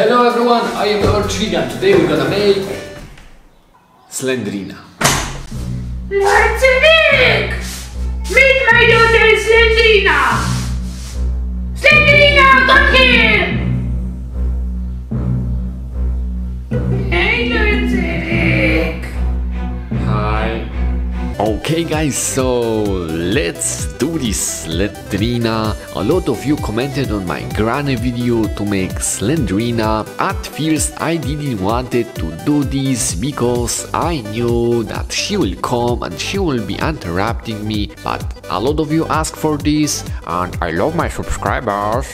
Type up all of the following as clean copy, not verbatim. Hello everyone, I am your Trigger and today we're gonna make Slendrina. Let's make! Meet my daughter Slendrina! Slendrina, come here! Hey, let's make! Hi! Okay guys, so let's do this Slendrina. A lot of you commented on my granny video to make Slendrina. At first I didn't want to do this because I knew that she will come and she will be interrupting me, but a lot of you asked for this and I love my subscribers.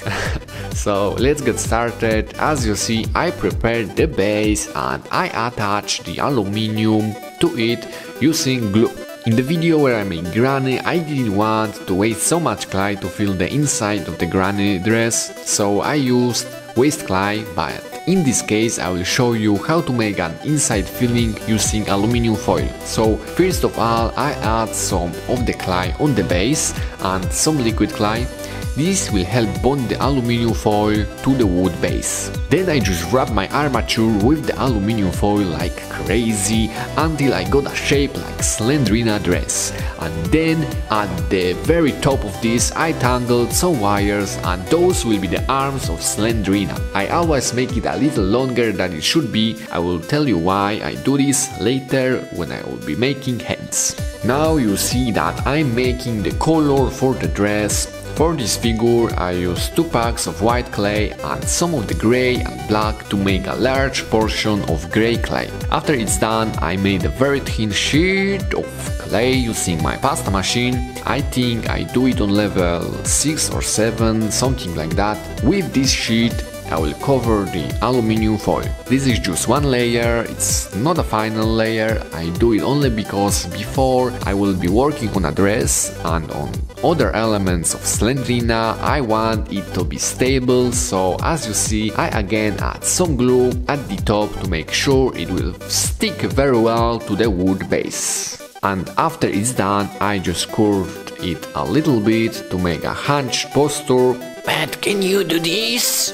So let's get started. As you see, I prepared the base and I attached the aluminium to it using glue. In the video where I made granny, I didn't want to waste so much clay to fill the inside of the granny dress, so I used waste clay, but in this case I will show you how to make an inside filling using aluminium foil. So first of all I add some of the clay on the base and some liquid clay. This will help bond the aluminium foil to the wood base. Then I just wrap my armature with the aluminium foil like crazy until I got a shape like Slendrina dress. And then at the very top of this I tangled some wires and those will be the arms of Slendrina. I always make it a little longer than it should be. I will tell you why I do this later when I will be making hands. Now you see that I'm making the color for the dress. For this figure I used 2 packs of white clay and some of the grey and black to make a large portion of grey clay. After it's done I made a very thin sheet of clay using my pasta machine. I think I do it on level 6 or 7, something like that. With this sheet I will cover the aluminium foil. This is just one layer, it's not a final layer. I do it only because before I will be working on a dress and on other elements of Slendrina, I want it to be stable, so as you see I again add some glue at the top to make sure it will stick very well to the wood base. And after it's done I just curved it a little bit to make a hunched posture. Pat, can you do this?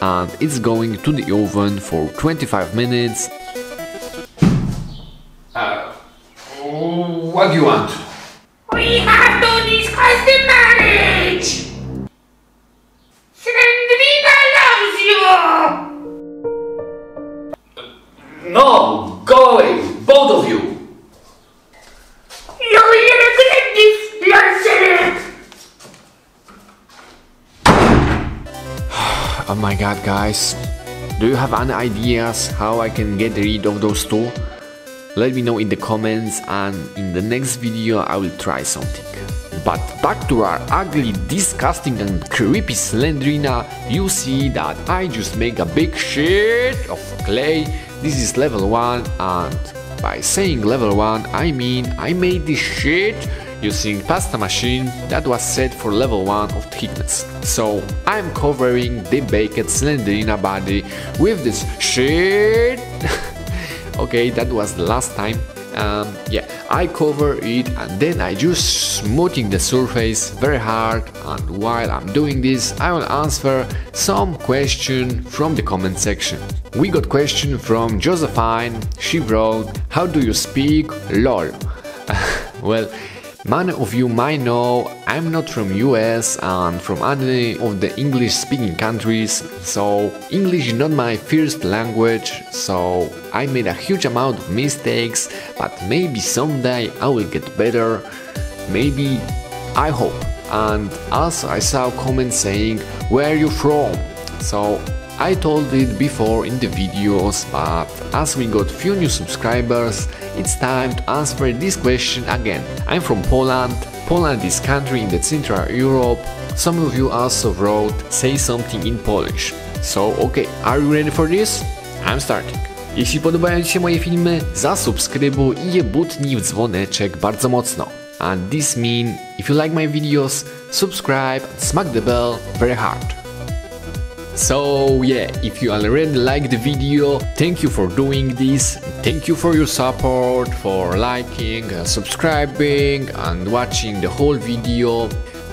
And it's going to the oven for 25 minutes. What do you want? We have to discuss the marriage! Slendrina loves you! No! Go away! Both of you! You will regret this, yourself! Oh my god guys, do you have any ideas how I can get rid of those two? Let me know in the comments and in the next video I will try something. But back to our ugly, disgusting and creepy Slendrina, you see that I just make a big sheet of clay. This is level 1 and by saying level 1 I mean I made this sheet using pasta machine that was set for level 1 of thickness. So I'm covering the baked Slendrina body with this sheet. Okay, that was the last time. Yeah, I cover it and then I just smoothing the surface very hard, and while I'm doing this I will answer some question from the comment section. We got question from Josephine. She wrote, how do you speak LOL? Well, many of you might know I'm not from US and from any of the English speaking countries, so English is not my first language, so I made a huge amount of mistakes, but maybe someday I will get better, maybe, I hope. And also I saw comments saying, where are you from? So I told it before in the videos, but as we got few new subscribers, it's time to answer this question again. I'm from Poland. Poland is a country in the Central Europe. Some of you also wrote, say something in Polish. So okay, are you ready for this? I'm starting. Jeśli podobają Ci się moje filmy, zasubskrybuj I je butnij w dzwoneczek bardzo mocno. And this means, if you like my videos, subscribe and smack the bell very hard. So yeah, if you already liked the video, thank you for doing this, thank you for your support, for liking, subscribing and watching the whole video.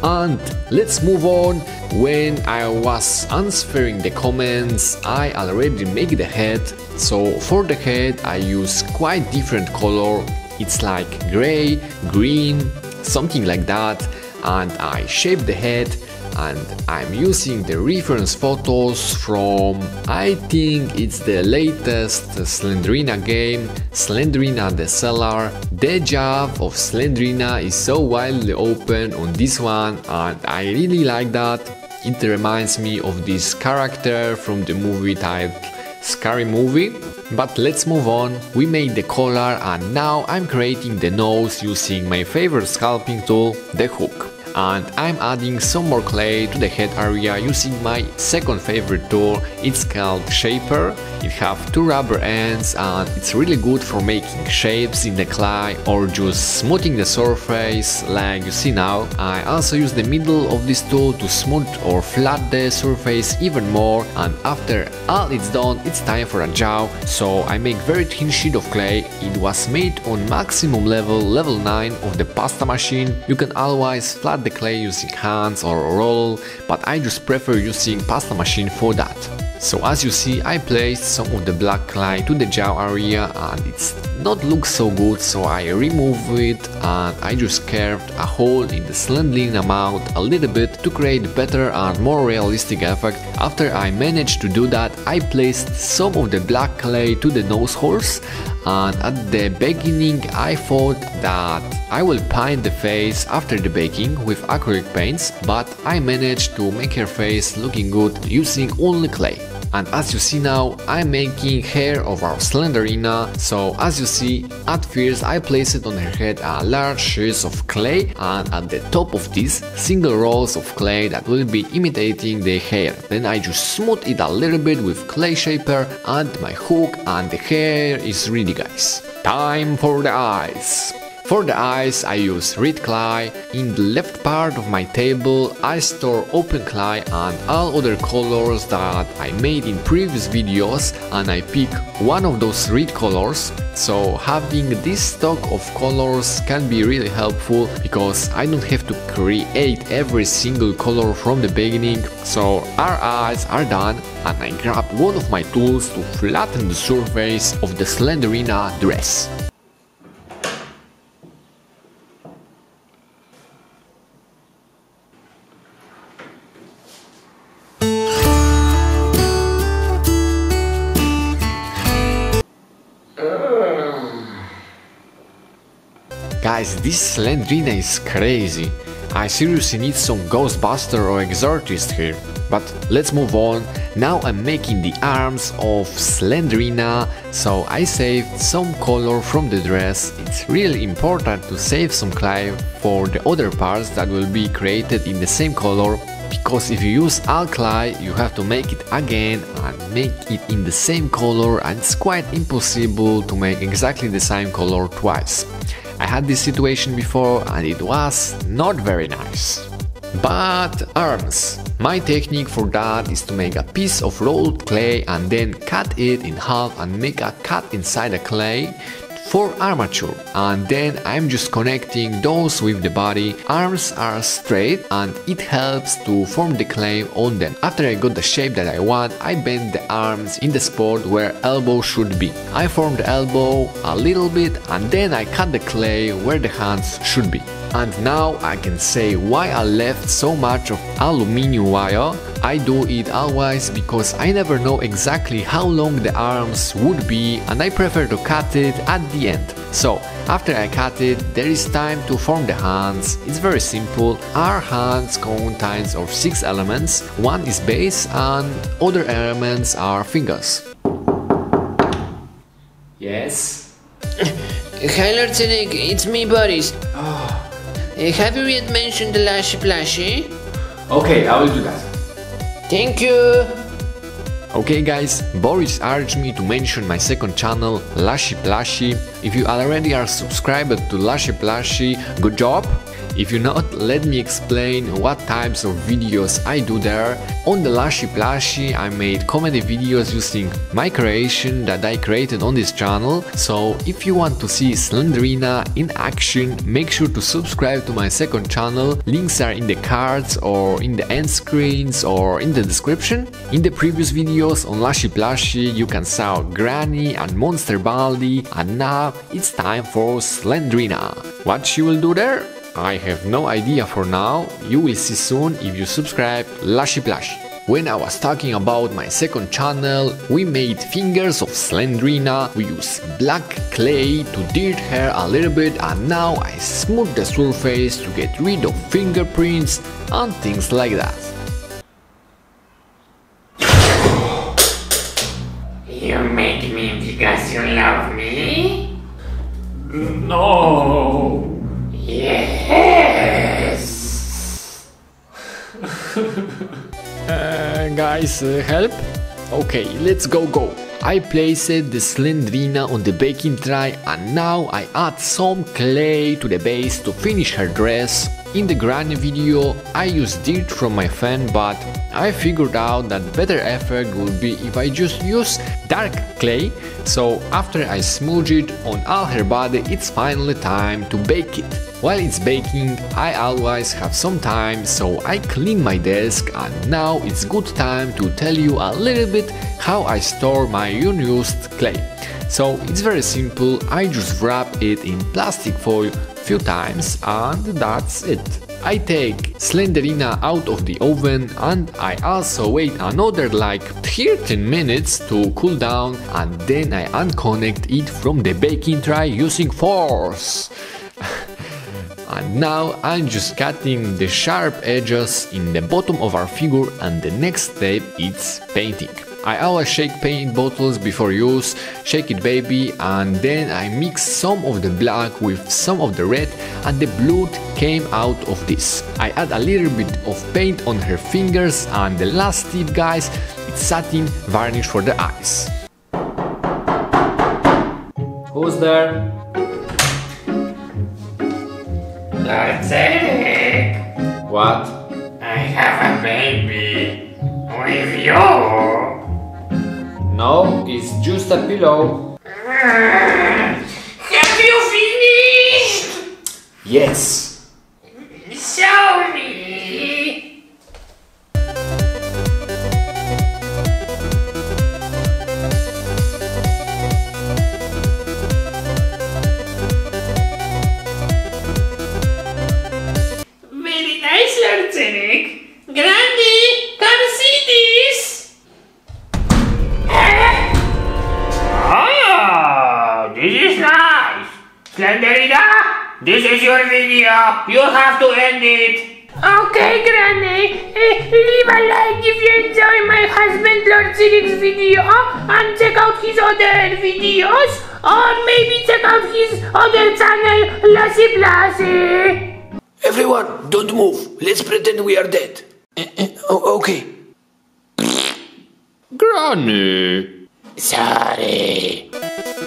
And let's move on. When I was answering the comments, I already made the head. So for the head I use quite different color. It's like gray, green, something like that. And I shape the head, and I'm using the reference photos from, I think it's the latest Slendrina game, Slendrina the Cellar. The job of Slendrina is so wildly open on this one, and I really like that. It reminds me of this character from the movie titled Scary Movie. But let's move on. We made the collar, and now I'm creating the nose using my favorite sculpting tool, the hook. And I'm adding some more clay to the head area using my second favorite tool, it's called Shaper. It has two rubber ends and it's really good for making shapes in the clay or just smoothing the surface like you see now. I also use the middle of this tool to smooth or flat the surface even more, and after all it's done, it's time for a jaw. So I make very thin sheet of clay. It was made on maximum level, level 9 of the pasta machine. You can always flat the clay using hands or a roll, but I just prefer using pasta machine for that. So as you see, I placed some of the black clay to the jaw area and it's not look so good, so I remove it and I just carved a hole in the Slendrina mouth a little bit to create better and more realistic effect. After I managed to do that, I placed some of the black clay to the nose holes, and at the beginning I thought that I will paint the face after the baking with acrylic paints, but I managed to make her face looking good using only clay. And as you see now, I'm making hair of our Slendrina. So as you see, at first I placed on her head a large sheet of clay, and at the top of this, single rolls of clay that will be imitating the hair. Then I just smooth it a little bit with clay shaper and my hook, and the hair is ready, guys. Time for the eyes. For the eyes, I use red clay. In the left part of my table, I store open clay and all other colors that I made in previous videos, and I pick one of those red colors. So having this stock of colors can be really helpful because I don't have to create every single color from the beginning. So our eyes are done, and I grab one of my tools to flatten the surface of the Slendrina dress. Guys, this Slendrina is crazy. I seriously need some Ghostbuster or Exorcist here. But let's move on. Now I'm making the arms of Slendrina, so I saved some color from the dress. It's really important to save some clay for the other parts that will be created in the same color, because if you use all clay, you have to make it again and make it in the same color, and it's quite impossible to make exactly the same color twice. I had this situation before and it was not very nice. But arms. My technique for that is to make a piece of rolled clay and then cut it in half and make a cut inside the clay for armature, and then I'm just connecting those with the body. Arms are straight and it helps to form the clay on them. After I got the shape that I want, I bend the arms in the spot where elbow should be. I form the elbow a little bit and then I cut the clay where the hands should be. And now I can say why I left so much of aluminium wire. I do it always because I never know exactly how long the arms would be, and I prefer to cut it at the end. So after I cut it, there is time to form the hands. It's very simple. Our hands contains of 6 elements. One is base and other elements are fingers. Yes? Hi Lorcenik, it's me, Boris. Oh. Have you yet mentioned the LushyPlushie? Okay, I will do that. Thank you! Okay guys, Boris urged me to mention my second channel, LushyPlushie. If you already are subscribed to LushyPlushie, good job! If you not, let me explain what types of videos I do there. On the LushyPlushie I made comedy videos using my creation that I created on this channel, so if you want to see Slendrina in action, make sure to subscribe to my second channel, links are in the cards or in the end screens or in the description. In the previous videos on LushyPlushie you can saw Granny and Monster Baldi, and now it's time for Slendrina. What she will do there? I have no idea for now, you will see soon if you subscribe LushyPlushie. When I was talking about my second channel, we made fingers of Slendrina, we used black clay to dirt her a little bit, and now I smooth the surface to get rid of fingerprints and things like that. You made me because you love me? No. Yes. Guys, help? Okay, let's go. I placed the Slendrina on the baking tray and now I add some clay to the base to finish her dress. In the Granny video I used dirt from my fan, but I figured out that better effect would be if I just use dark clay, so after I smudge it on all her body it's finally time to bake it. While it's baking I always have some time, so I clean my desk, and now it's good time to tell you a little bit how I store my unused clay. So it's very simple, I just wrap it in plastic foil few times and that's it. I take Slendrina out of the oven and I also wait another like 13 minutes to cool down, and then I unconnect it from the baking tray using force. And now I'm just cutting the sharp edges in the bottom of our figure, and the next step is painting. I always shake paint bottles before use, shake it baby, and then I mix some of the black with some of the red, and the blood came out of this. I add a little bit of paint on her fingers, and the last tip guys, it's satin varnish for the eyes. Who's there? That's it! What? I have a baby with you! No, it's just a pillow. Have you finished? Yes. Sorry. Very nice, Lieutenant. Granny, come see this. Slendrina, this is your video. You have to end it. Okay, Granny. Leave a like if you enjoy my husband Lord Ziric's video, and check out his other videos, or maybe check out his other channel, LushyPlushie. Everyone, don't move. Let's pretend we are dead. Okay. Granny. Sorry.